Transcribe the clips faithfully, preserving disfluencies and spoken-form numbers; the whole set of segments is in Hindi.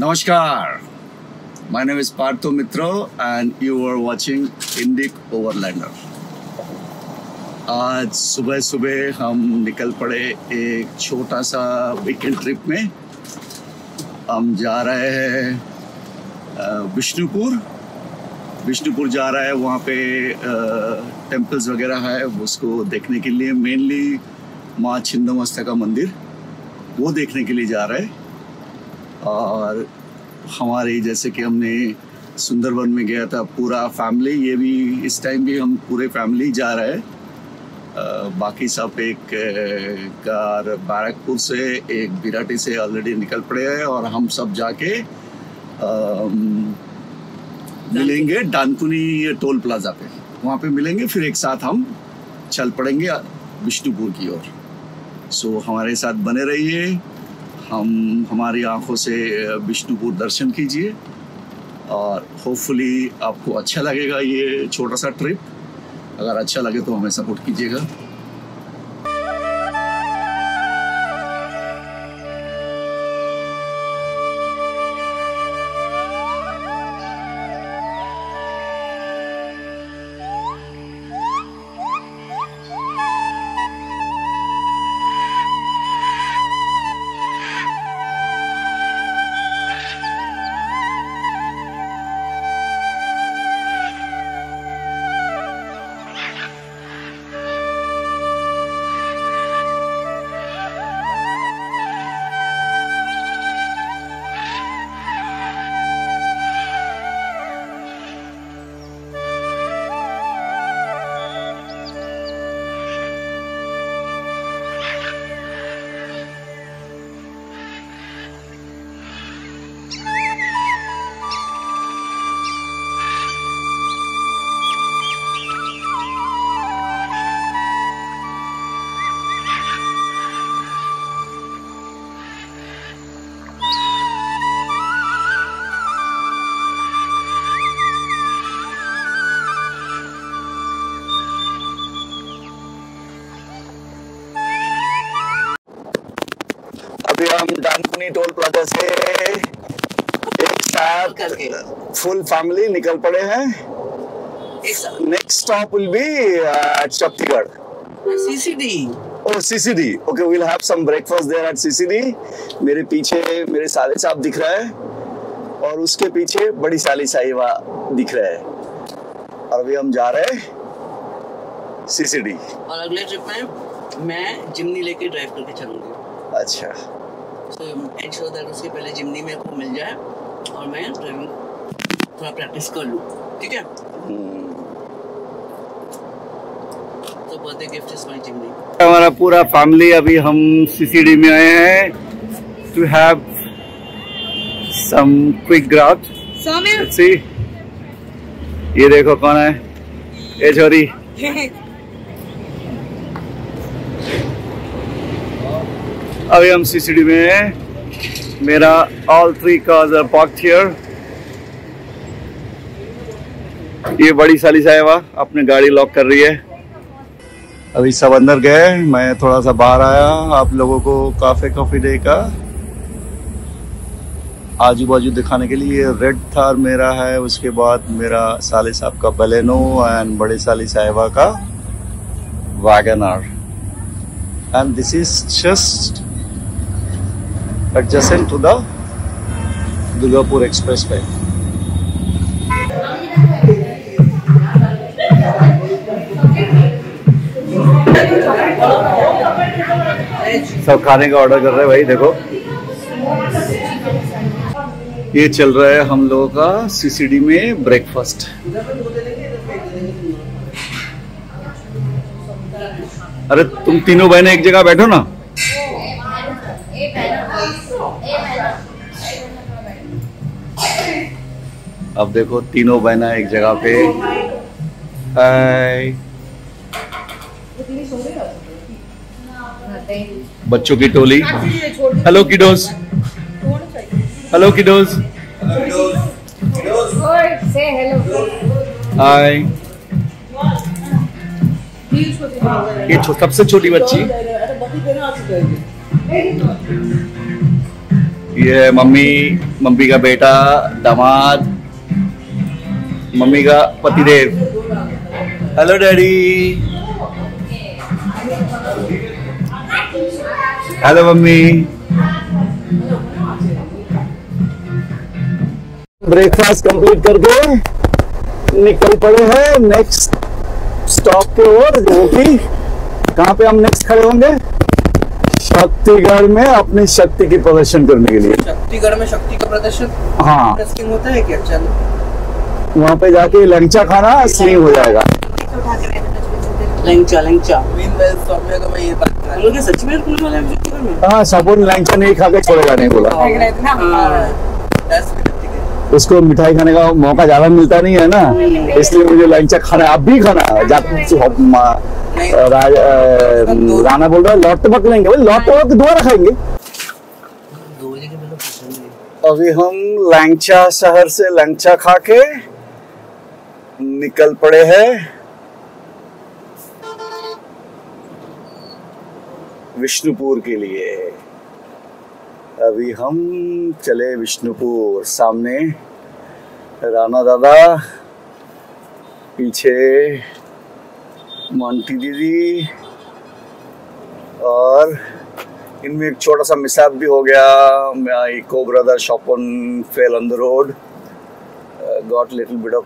Namaskar, my name is Partha Mitra and you are watching Indic Overlander। आज सुबह सुबह हम निकल पड़े एक छोटा सा वीकेंड ट्रिप में। हम जा रहे हैं विष्णुपुर विष्णुपुर जा रहा है, वहाँ पे टेम्पल्स वगैरह है उसको देखने के लिए, मेनली माँ छिन्नमस्ता का मंदिर वो देखने के लिए जा रहा है। और हमारे जैसे कि हमने सुंदरबन में गया था पूरा फैमिली, ये भी इस टाइम भी हम पूरे फैमिली जा रहे हैं। बाकी सब एक कार बैरकपुर से एक बिराटी से ऑलरेडी निकल पड़े हैं और हम सब जाके मिलेंगे डानकुनी टोल प्लाजा पे, वहाँ पे मिलेंगे, फिर एक साथ हम चल पड़ेंगे विष्णुपुर की ओर। सो हमारे साथ बने रहिए, हम हमारी आंखों से विष्णुपुर दर्शन कीजिए और होपफुली आपको अच्छा लगेगा ये छोटा सा ट्रिप। अगर अच्छा लगे तो हमें सपोर्ट कीजिएगा। डानकुनी टोल प्लाजा से एक साथ फुल फैमिली निकल पड़े हैं। Next stop will be Shaktigarh CCD. Oh CCD, okay, we will have some breakfast there at CCD. मेरे पीछे मेरे साले साहब दिख रहा है और उसके पीछे बड़ी साली साहिबा दिख रहा है और अभी हम जा रहे हैं सीसीडी। और अगले ट्रिप में मैं जिमनी लेके ड्राइव करके चलूंगी। अच्छा, तो एंश्योर दैट उसके पहले जिमनी मेरे को मिल जाए और मैं ड्राइविंग थोड़ा प्रैक्टिस कर लूँ, ठीक है? तो birthday gift is my Jimny. हमारा पूरा फैमिली अभी हम सीसीडी में आए हैं to have some quick grab. Let's see, ये देखो कौन है, ये छोरी। अभी हम सीसीडी में हैं। मेरा all three cars are parked here. ये बड़ी साली साहिबा अपनी गाड़ी लॉक कर रही है। अभी सब अंदर गए, मैं थोड़ा सा बाहर आया आप लोगों को काफे कॉफी डे का आजू बाजू दिखाने के लिए। ये रेड थार मेरा है, उसके बाद मेरा साले साहब का बलेनो एंड बड़े साली साहिबा का WagonR. And this is just adjacent to the Durgapur Expressway। सब खाने का ऑर्डर कर रहे हैं भाई, देखो ये चल रहा है हम लोगों का सीसीडी में ब्रेकफास्ट। अरे तुम तीनों बहनें एक जगह बैठो ना। अब देखो तीनों बहना एक जगह पे। हाय, बच्चों की टोली। Hello kiddos, hello kiddos, hi. ये सबसे छोटी बच्ची ये है मम्मी। मम्मी का बेटा, दामाद, मम्मी का पतिदेव। Hello daddy, hello mummy. Breakfast complete करके निकल पड़े हैं नेक्स्ट स्टॉप के ओर, जो कि कहाँ पे हम नेक्स्ट खड़े होंगे? शक्तिगढ़ में अपनी शक्ति की प्रदर्शन करने के लिए। शक्तिगढ़ में शक्ति का प्रदर्शन हाँ टेस्टिंग होता है क्या? चलो वहाँ पे जाके लंगचा खाना असली हो जाएगा। लंगचा लंगचा सच में हाँ, साबुन लंगचा नहीं खा के छोड़ेगा नहीं बोला। उसको मिठाई खाने का मौका ज्यादा मिलता नहीं है ना, इसलिए मुझे लंचा खाना है। आप भी खाना राणा बोल रहा है लौटते वक्त लेंगे, लौटते वक्त दोबारा खाएंगे। अभी हम लंचा शहर से लंचा खा के निकल पड़े हैं विष्णुपुर के लिए। अभी हम चले विष्णुपुर, सामने राणा दादा, पीछे मोंटी दीदी और इनमें एक छोटा सा मिसाब भी हो गया। मैं eco brother shop on fell on the road, got little bit of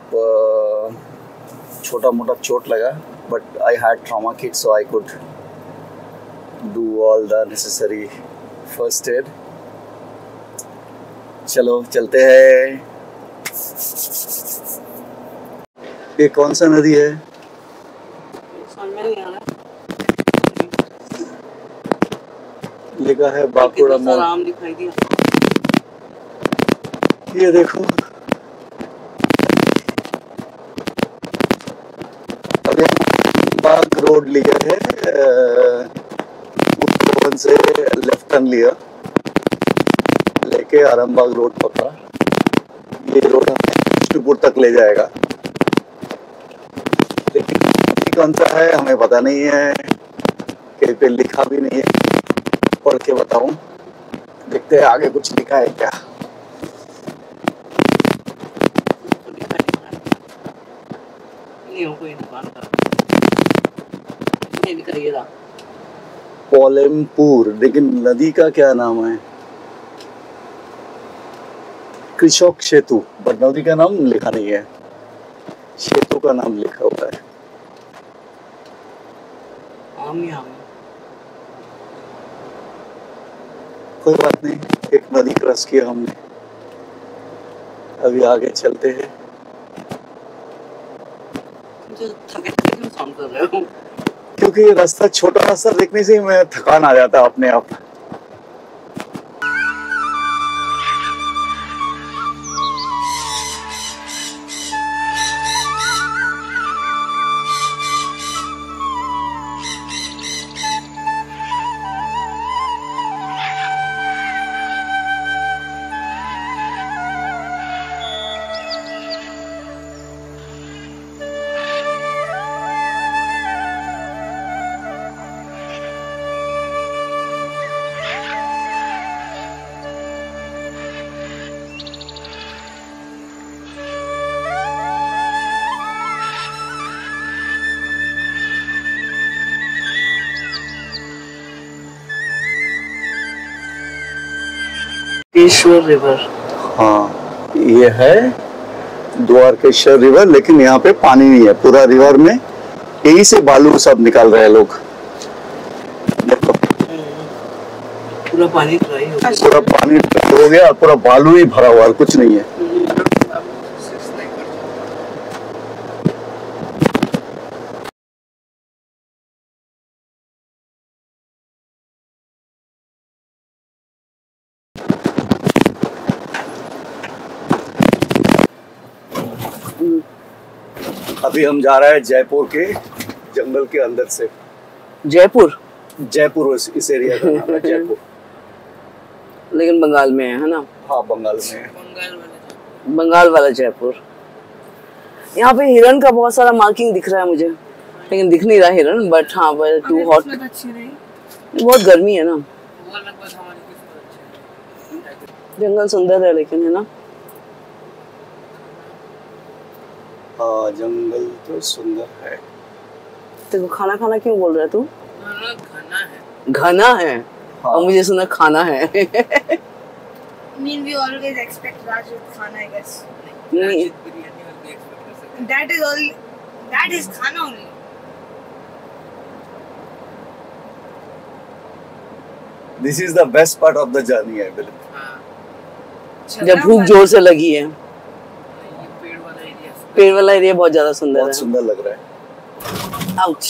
छोटा मोटा चोट लगा, but I had trauma kit so I could do all the necessary first aid. चलो चलते हैं। ये कौन सा नदी है? लिखा है बाकुड़ा मोड़, ये देखो। अभी बाग रोड लिया है, उत्तोवन से लेफ्ट टर्न लिया, लेके आरामबाग रोड पकड़ा। ये रोड हमें विष्णुपुर तक ले जाएगा, लेकिन कौन सा है हमें पता नहीं है, कहीं पे लिखा भी नहीं है। पढ़ के बताऊं, देखते हैं आगे कुछ लिखा है क्या। पोलेमपुर, लेकिन नदी का क्या नाम है? कृषक सेतु, बट नदी का नाम लिखा नहीं है, सेतु का नाम लिखा हुआ है। आमी आमी। कोई बात नहीं, एक नदी क्रॉस किया हमने, अभी आगे चलते हैं। क्योंकि ये रास्ता, छोटा रास्ता देखने से ही मैं थकान आ जाता अपने आप। रिवर हाँ, ये है द्वारकेश्वर रिवर, लेकिन यहाँ पे पानी नहीं है। पूरा रिवर में यही से बालू सब निकाल रहे हैं लोग, पूरा पानी ड्राई हो गया, पूरा पानी ड्राई हो गया और पूरा बालू ही भरा हुआ, कुछ नहीं है। अभी हम जा रहे हैं जयपुर के जंगल के अंदर से। जयपुर जयपुर इस एरिया का नाम है जयपुर, लेकिन बंगाल में है ना। हाँ, बंगाल में है, बंगाल वाला, बंगाल वाला जयपुर। यहाँ पे हिरण का बहुत सारा मार्किंग दिख रहा है मुझे, लेकिन दिख नहीं रहा हिरण, बट हाँ टू हॉट, बहुत गर्मी है ना। जंगल सुंदर है लेकिन, है ना? हाँ जंगल तो सुंदर है। तेरे को खाना खाना क्यों बोल रहा है तू? घना है, है? हाँ। और मुझे सुना खाना है। mean we always expect Raju khana, I guess. Like, that is all. That is khana only. This is the best part of the journey, I believe. जब भूख जोर से लगी है। पेड़ वाला एरिया। पेड़ वाला एरिया बहुत ज़्यादा सुंदर है। बहुत सुंदर लग रहा है। Ouch.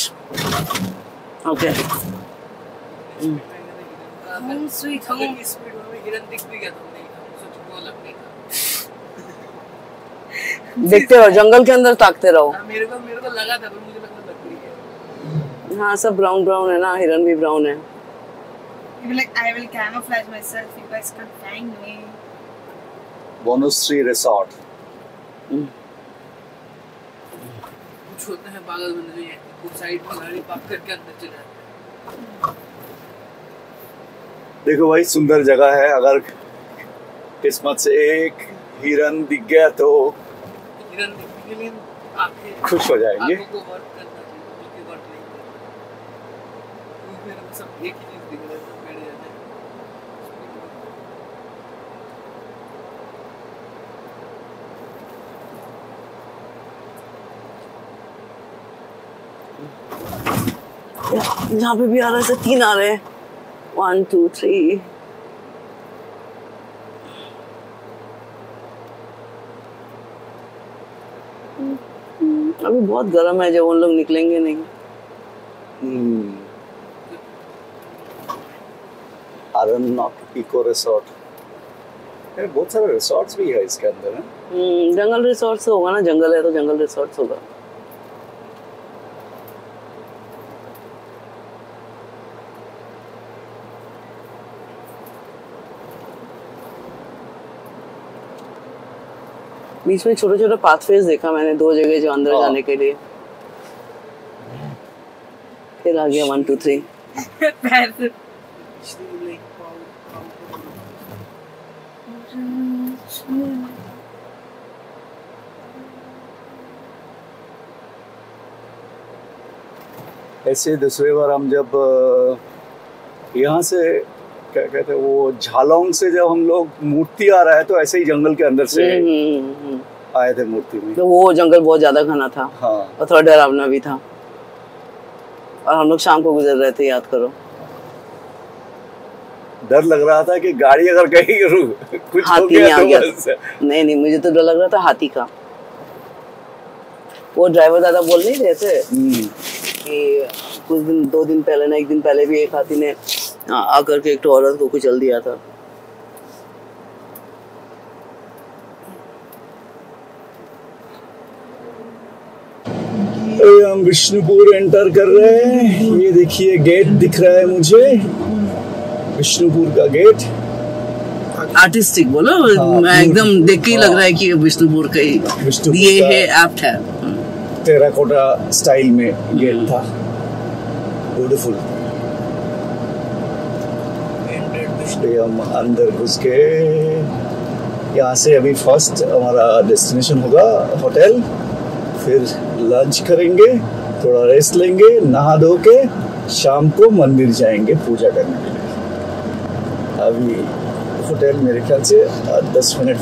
Okay. Home sweet home is beautiful. हिरन दिख भी गया तुमने, सोच को लगने का। देखते रहो जंगल के अंदर, ताकते रहो। हां मेरे को मेरे को लगा था, पर मुझे लगता लकड़ी है। हां सब ब्राउन ब्राउन है ना, हिरन भी ब्राउन है। Like I will camouflage myself, you guys can find me. Bonostri resort कुछ होता है पागल बंदे जो एक साइड पर गाड़ी पार्क करके अंदर चले जाते हैं। देखो भाई सुंदर जगह है, अगर किस्मत से एक हिरन दिख गया तो हिरन दिखने में आंखें खुश हो जाएंगे। आपको वर्क करना चाहिए, कोई वर्क नहीं करना। मेरे को सब एक ही चीज दिख रहा है, सब बैठ जाते हैं। यहाँ पे भी आ रहा है, तीन आ रहे हैं। One, two, three. अभी बहुत गर्म है, जब उन लोग निकलेंगे नहीं। आरनॉक पिको रिसोर्ट, बहुत सारे रिसोर्ट्स भी है इसके अंदर। हम्म, जंगल रिसोर्ट्स होगा ना, जंगल है तो जंगल रिसोर्ट्स होगा। बीच में छोटे छोटे पाथवेज देखा मैंने, दो जगह जो अंदर जाने के लिए। फिर आ गया वन टू थ्री। ऐसे दूसरे बार हम जब यहाँ से क्या कहते हैं वो, झालोंग से जब हम लोग मूर्ति आ रहा है तो ऐसे ही जंगल के अंदर से आए थे मूर्ति में। तो वो जंगल बहुत ज्यादा घना था। हाँ। और थोड़ा डरावना भी था, और हम लोग शाम को गुजर रहे थे, याद करो। डर लग रहा था कि गाड़ी अगर कहीं रुक कुछ हो गया तो बस। नहीं नहीं, मुझे तो डर लग रहा था हाथी का। वो ड्राइवर दादा बोल नहीं रहे थे कि कुछ दिन, दो दिन पहले ना एक दिन पहले भी एक हाथी ने आकर के एक तो औरत को कुचल दिया था। हम विष्णुपुर एंटर कर रहे हैं। ये देखिए गेट दिख रहा है मुझे, विष्णुपुर का गेट। आर्टिस्टिक बोलो। हाँ, एकदम देख के ही लग रहा है कि विष्णुपुर का ही ये है, एप्ट है। टेराकोटा स्टाइल में गेट था, ब्यूटीफुल। हम अंदर घुस के, यहाँ से अभी फर्स्ट हमारा डेस्टिनेशन होगा होटल, फिर लंच करेंगे, थोड़ा रेस्ट लेंगे, नहा धो के शाम को मंदिर जाएंगे पूजा करने के लिए। अभी होटल मेरे ख्याल से दस मिनट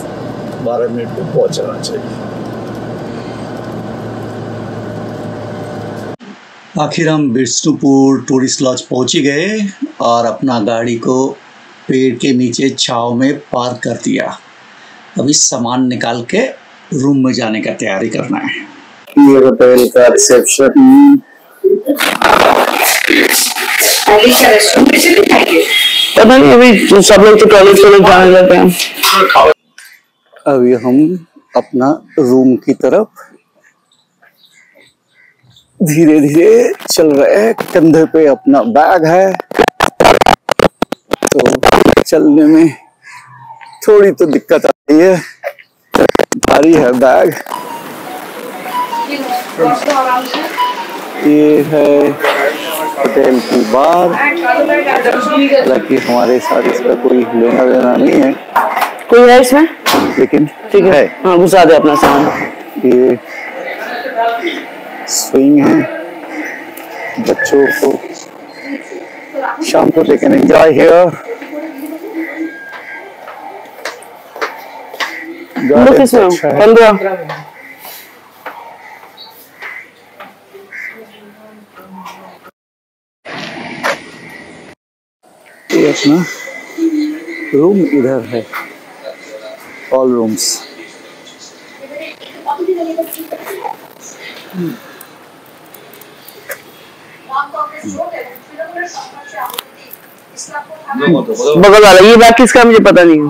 बारह मिनट पे पहुँच जाना चाहिए। आखिर हम विष्णुपुर टूरिस्ट लॉज पहुँच ही गए और अपना गाड़ी को पेड़ के नीचे छाव में पार्क कर दिया। अभी सामान निकाल के रूम में जाने का तैयारी करना है। ये होटल का रिसेप्शन। पता नहीं अभी सब लोग तो टॉयलेट टॉयलेट जाने जाते हैं। अभी हम अपना रूम की तरफ धीरे धीरे चल रहे हैं। कंधे पे अपना बैग है तो चलने में थोड़ी तो दिक्कत आती है, भारी है बैग। ये है होटल की बार, हालांकि हमारे साथ इसका कोई लेना देना नहीं है। कोई है इसमें, लेकिन ठीक है, हाँ घुसा दे अपना सामान। ये स्विंग है, बच्चों को शाम को दे कैन एंजॉय हियर। पंद्रह ये अपना रूम इधर है, ऑल रूम्स। बगल वाला ये बात किसका मुझे पता नहीं है।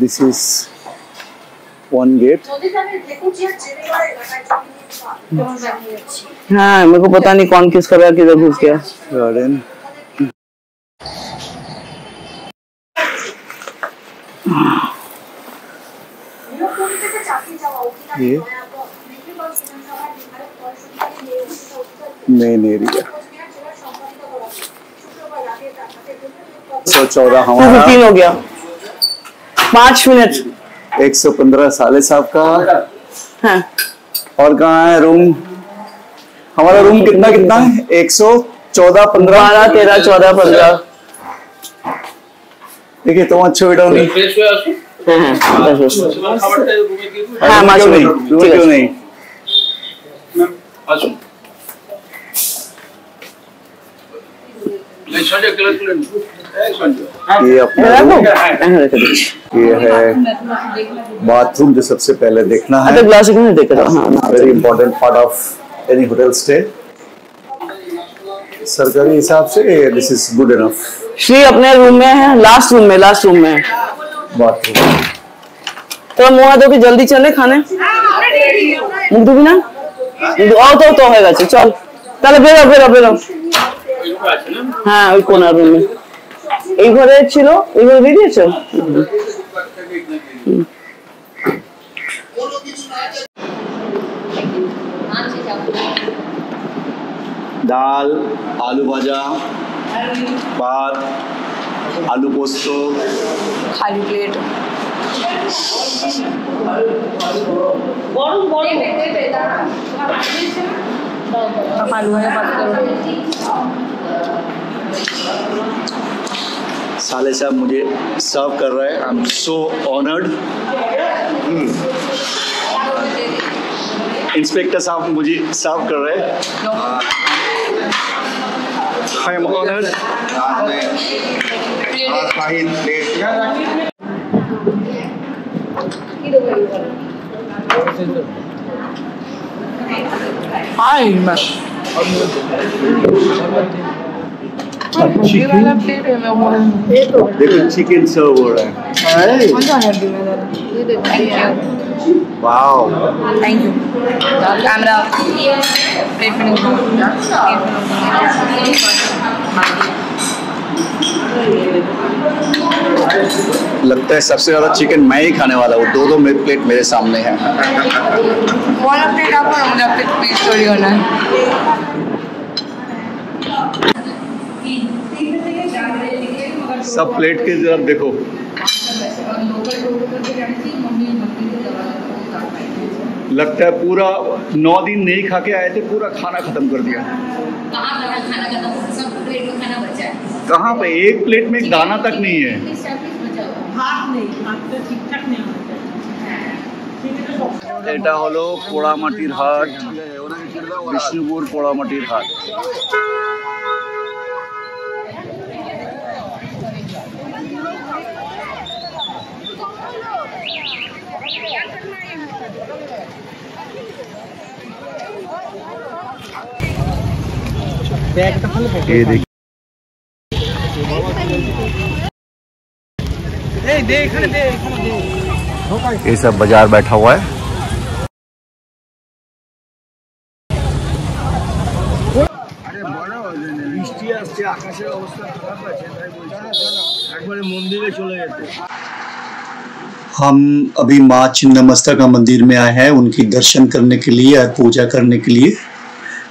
This is one gate. हाँ मेरे को पता नहीं कौन किस तरह किधर घुस गया। गार्डन। ये मेन एरिया। सौ चौदह हमारा तीन हो गया। पाँच मिनट एक सौ पंद्रह साले साहब का हाँ। और कहाँ है रूम? हमारा रूम कितना कितना है? एक सौ चौदह पंद्रह तेरह चौदह पंद्रह। देखिए तुम अच्छे वीडियो नहीं ये अपना ये है बाथरूम जो सबसे पहले देखना है। Very important part of any hotel stay. सरकारी हिसाब से this is good enough. Shri अपने रूम में है, लास्ट रूम में, लास्ट रूम में बाथरूम। तो मुँह दो कि जल्दी चले खाने। मुँह दो भी ना आओ तो तो है गाचे चल चल बेरो बेरो बेरो। हाँ वही कोना रूम में एक घरे चिलो एक घरे वीडियो चल। दाल आलू भाजा भात आलू पोस्तो खाली प्लेट आलू भाजा बात करो। साले साहब मुझे सर्व कर रहा है। I am so honoured. Inspector साहब मुझे सर्व कर रहे हैं। I am honoured. Hi ma'am देखो चिकन सर्व हो रहा है। Wow thank you. Camera plate में लगता है सबसे ज्यादा चिकन मैं ही खाने वाला हूँ। दो दो मेरे प्लेट मेरे सामने है। प्लेट आपको सब प्लेट के जरा देखो। लगता है पूरा नौ दिन नहीं खा के आए थे, पूरा खाना खत्म कर दिया। कहाँ पे एक प्लेट में एक दाना तक नहीं है। एटा हलो पोड़ामाटीर हाट, विष्णुपुर पोड़ामाटीर हाट। ये देख ये सब बाजार बैठा हुआ है। हम अभी माँ चिन्नमस्ता का मंदिर में आए हैं उनकी दर्शन करने के लिए, पूजा करने के लिए।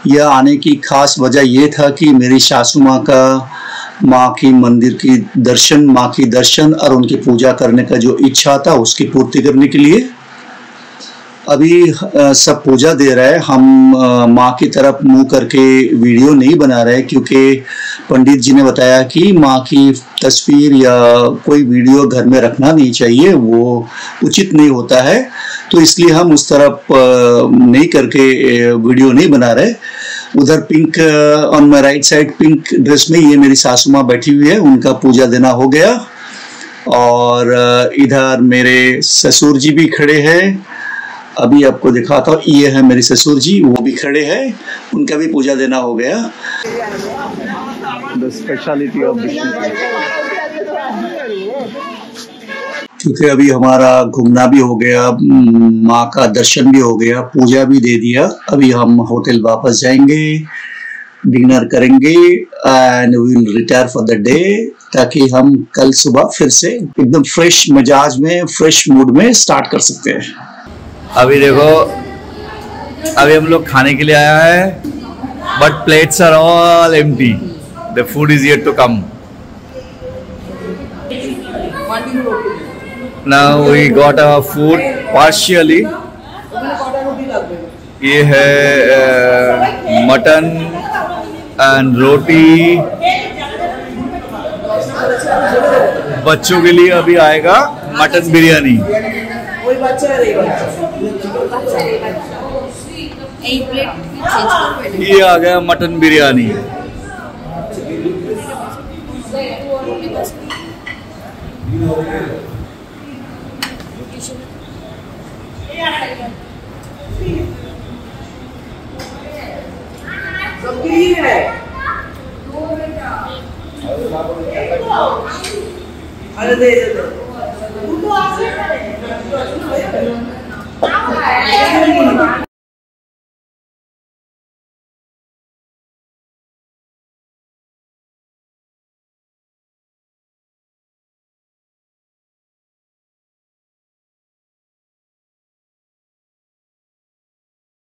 यह आने की खास वजह यह था कि मेरी सासू माँ का माँ की मंदिर की दर्शन माँ की दर्शन और उनकी पूजा करने का जो इच्छा था उसकी पूर्ति करने के लिए। अभी सब पूजा दे रहा है, हम माँ की तरफ मुंह करके वीडियो नहीं बना रहे क्योंकि पंडित जी ने बताया कि माँ की तस्वीर या कोई वीडियो घर में रखना नहीं चाहिए, वो उचित नहीं होता है, तो इसलिए हम उस तरफ नहीं करके वीडियो नहीं बना रहे। उधर pink on my right side pink dress में ये मेरी सासू माँ बैठी हुई है, उनका पूजा देना हो गया। और इधर मेरे ससुर जी भी खड़े हैं, अभी आपको दिखाता हूँ, ये है मेरे ससुर जी, वो भी खड़े हैं, उनका भी पूजा देना हो गया। The speciality of क्योंकि अभी हमारा घूमना भी हो गया, माँ का दर्शन भी हो गया, पूजा भी दे दिया, अभी हम होटल वापस जाएंगे, डिनर करेंगे and we will retire for the day, ताकि हम कल सुबह फिर से एकदम फ्रेश मिजाज में फ्रेश मूड में स्टार्ट कर सकते हैं। अभी देखो, अभी हम लोग खाने के लिए आया है but plates are all empty, the food is yet to come. Now we got our food partially, ये है मटन एंड रोटी, बच्चों के लिए अभी आएगा मटन बिरयानी। ये आ गया मटन बिरयानी, अरे